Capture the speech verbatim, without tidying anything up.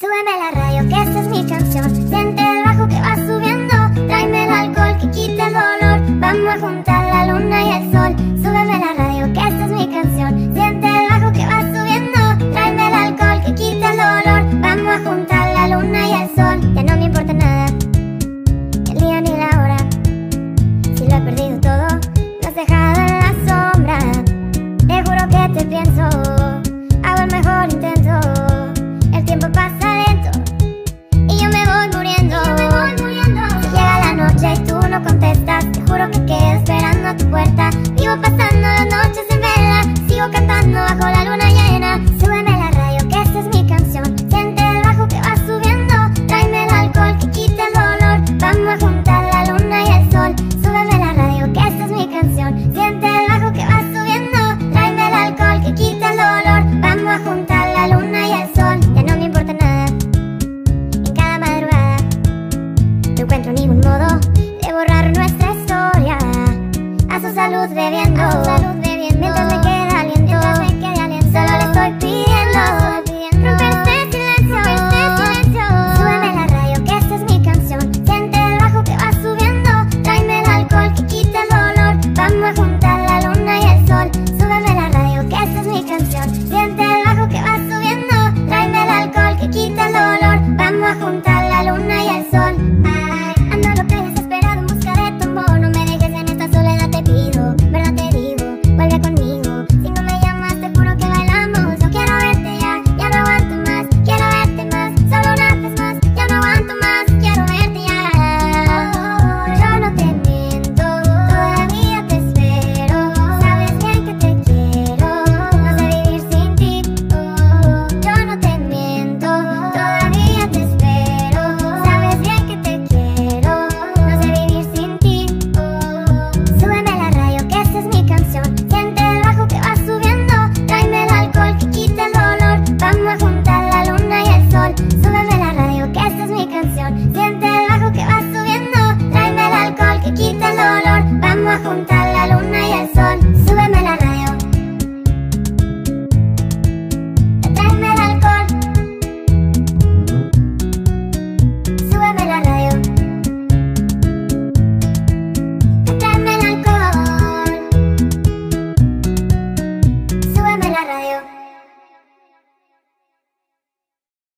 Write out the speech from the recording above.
Súbeme la radio, que esa es mi canción. Siente el bajo que va subiendo, tráeme el alcohol que quita el dolor. Vamos a juntar la luna y el sol. Súbeme la radio, que esa es mi canción. Siente el bajo que va subiendo, tráeme el alcohol que quita el dolor. Vamos a juntar la luna y el sol. Ya no me importa nada, ni el día ni la hora. Si lo he perdido todo, lo has dejado en la sombra. Te juro que te pienso, hago el mejor intento. El tiempo pasa, que quedo esperando a tu puerta. Vivo pasando las noches en vela, sigo cantando bajo la luna llena. Súbeme la radio, que esta es mi canción. Siente el bajo que va subiendo, tráeme el alcohol que quita el dolor. Vamos a juntar la luna y el sol. Súbeme la radio, que esta es mi canción. Siente el bajo que va subiendo, tráeme el alcohol que quita el dolor. Vamos a juntar la luna y el sol. Ya no me importa nada, en cada madrugada no encuentro ningún modo de borrar nuestra a su salud bebiendo, a su salud bebiendo. Mientras me queda aliento, mientras me queda aliento. Solo le estoy pidiendo, pidiendo romper este silencio, romper este silencio. Súbeme la radio, que esta es mi canción. Siente el bajo que va subiendo, tráeme el alcohol que quita el dolor. Vamos a juntar la luna y el sol. Súbeme la radio, que esta es mi canción. Siente el bajo que va subiendo, tráeme el alcohol que quita el dolor. Vamos a juntar la luna y el sol. Ay, ando lo que desesperado en busca de tu amor. No me dejes en esta soledad, verdad te digo, vuelve conmigo. Si no me llamas te juro que bailamos. Yo quiero verte ya, ya no aguanto más. Quiero verte más, solo una vez más. Ya no aguanto más, quiero verte ya. Yo no te miento, todavía te espero. Sabes bien que te quiero, no sé vivir sin ti. Yo no te miento, todavía te espero. Sabes bien que te quiero, no sé vivir sin ti. Vamos a juntar la luna y el sol. Súbeme la radio, que esta es mi canción. Siente el bajo que va subiendo, tráeme el alcohol que quita el dolor. Vamos a juntar